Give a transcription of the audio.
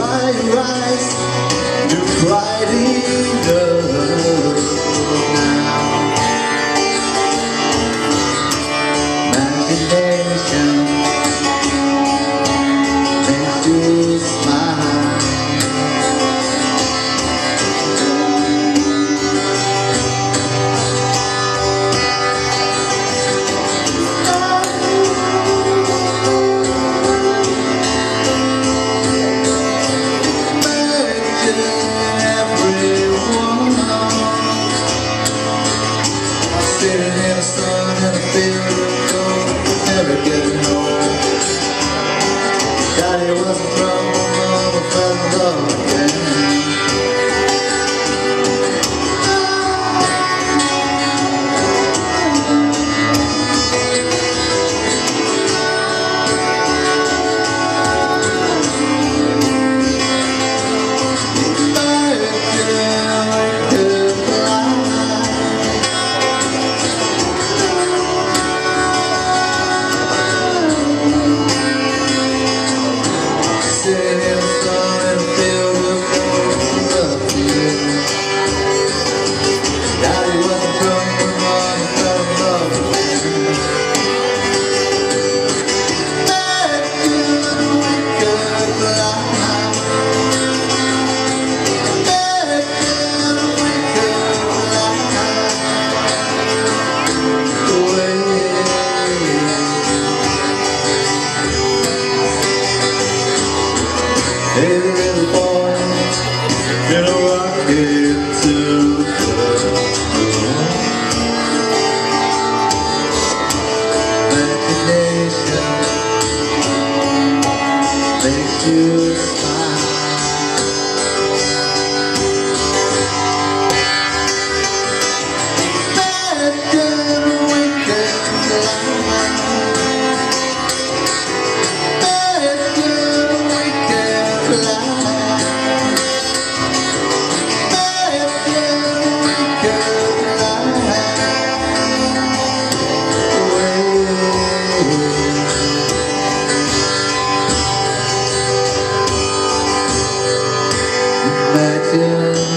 Friday rise to Friday love. Imagination makes you smile. Yeah.